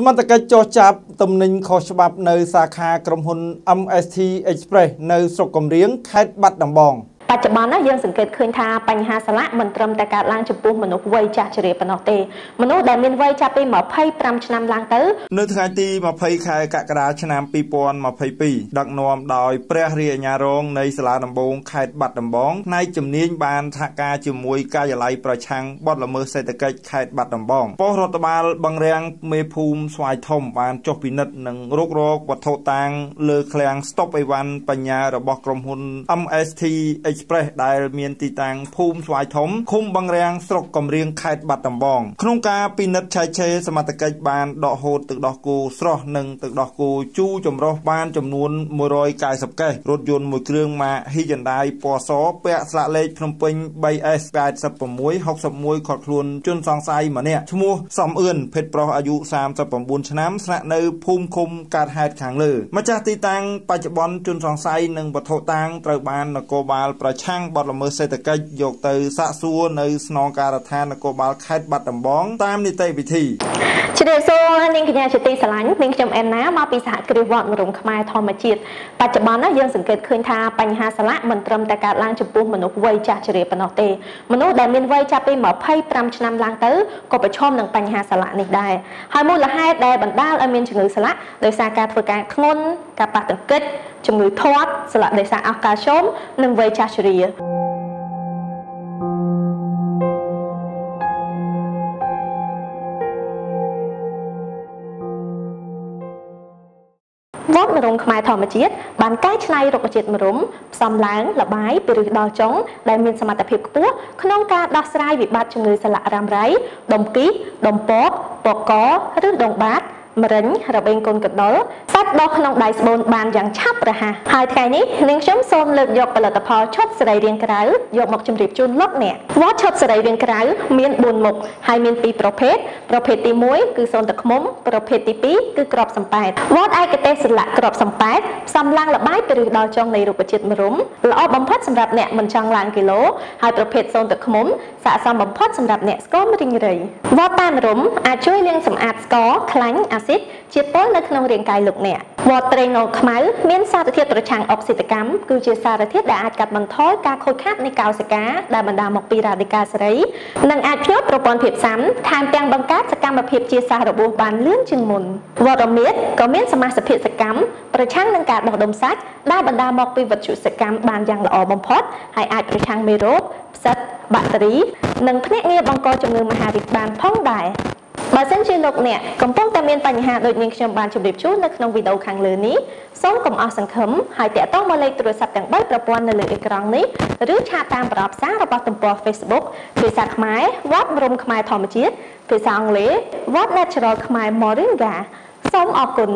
สมัติการโจจับตำหนิขอฉบับในสาขากรมหุน MST Express ในสกมเรียงเขตบัดดำบองปัจจุบันน่ะยังสังเกตเคยทาปัญหาสละมันตรมแต่การล้างจุดปุ่มมนุษย์วัยจ่าเฉลี่ยปนเตมนุษย์ได้มีวัยจ่าไปหมอไพ่ปรำชนำล้างเต๋อเนื้อทางตีหมอไพ่ขายกะกระชนำปีปอนหมอไพ่ปีดักนวมดอยเปรียเรียญาโรงในสลาดำบงขายบัดดำบองในจุ่มเนียนบานทากาจุ่มมวยกายไหลประชังบอดละเมอเศรษฐกิจขายบัดดำบองปอรตบาลบังเรียงเมภูมิสวายทอมบานจบปีนัดหนึ่งโรคโรควัดโทตังเลือแคลงสต็อปไอวันปัญญาระบบกรมหุน MSTได้เมียนตีตังภูมิสวายถมคุมบางแรงสกกำเรียงขายบัดดำบองโครงการปีนัดชายเชยสมัติการบานดอกโหดตึกดอกกูสระหนึ่งตึกดอกกูจู้จมรบบานจำนวนมวยรอยกายสับแก่รถยนต์มวยเครื่องมาฮิจันได้ปอซอเปะสละเล็กพนมเป็นใบเอสแปดสับปะมวยหกสับมวยขอดคลุนจนสองไซมาเนี่ยชั่วโมงสามเอื่นเพชรปลออายุสามสับปะบุญชนะสละเนยภูมิคุมการหายขังเลยมาจากตีตังปัจจุบันจนสองไซหนึ่งบัดโถตังตระบานนโกบาลประช่างบอดละเมอเศรษฐกิจยกเตยสะซัวในสนองการทานกบาลขายบัดดำบองตามนิเตยพิธีชเดโซนิ่งขยายชติสลันนิ่งจำแอนน้ามาปีศาจกรีวอนรุมขมายทอมจิตปัจจุบันน่ะยังสังเกตเคยทาปัญหาสละมันตรมแต่การล้างจุดปุ่มมนุษย์วัยจ่าเฉลี่ยปนเตมนุษย์ได้มีวัยจ่าไปหมอไพ่ปรำชนำล้างเตยก็ไปชอบหนังปัญหาสละนิดได้ไฮมูลละให้ได้บรรดาอเมนชงือสละโดยสาการฝึกการขนการปัดตึกเกิดชงือทอดสละโดยสาอากาชมหนึ่งวัยจ่าเฉลี่ยวัดมรุมขมายทอมจิตบานใกล้ชายรกจิตมรุมซ้ำล้างละบายไปหรือดอจงได้มีสมรรถภาพปุ๊บขนมกาดอกสลายวิบัติชงือสละรำไรดมกีดมปอกปอกกอหรือดมบาดมรินเราเป็นคนกดดันซัดดอกขนมไดสบอนบานอย่างชับระหะหายใจนี้เลี้ยงช้ำโซมเลือกยกผลิตภัณฑ์ชดสลายเรียงกระไรยกหมกจมรีบจุนลบเนี่ยวัดชดสลายเรียงกระไรมีนบุญหมกหายมีนปีประเภทตีมุ้ยคือโซนตะขมมประเภทตีปีคือกรอบสัมปัตวัดไอกระเตสละกรอบสัมปัตซ้ำล่างละบายไปหรือดาวจองในรูปจิตมรุ่มละอบำพัดสำหรับเนี่ยมันจังล่างกิโลหายประเภทโซนตะขมมสะสมบำพัดสำหรับเนี่ยก็ไม่ริงเลยวัดตามรุ่มอาจช่วยเลี้ยงสำอาดก็คลังอาจิตโต้ในขนมเรียงกายหลุกเนี่ยวอเตรโนขมายเมียนซาตะเทียตระชังออกศิตกรรมคือเจสาตะเทียได้อาจกัดบันท้อยการโคดคาดในกาวสก้าได้บรรดาหมกปีราดิกาสไรนังอาจเพียบประปอนเพียบซ้ำทานแกงบังการสกรรมแบบเพียบเจสาระบูบานเลื่อนจึงมุนวอร์เมดก็เมียนสมาสเพียสกรรมประชังนังการดอกดมซักได้บรรดาหมกปีวัตถุสกรรมบานยังละออบอมพอดให้อาจประชังเมโรบซัดบัตรีนังพเนเงียบังกอจงเงินมหาดิบานพ้องได้บาเส้นชีนกเนี่ยกำปองแต่เมียนปัญหาโดยนิ่งชมบานชมรีบชู้ในขนมวิดีโอคังเลือนี้ส้มกลมเอาสังคมหายแต่ต้องมาเลยตรวจสอบแต่งใบประปวนในเลืออีกครั้งนี้หรือชาตามปรับสร้างระบบตุ่มปอ Facebook เพื่อสักไม้วัดรวมขมายทอมจิตเพื่อสร้างเลือวัดแนชรัลขมายมอริงกาส้มออกกุน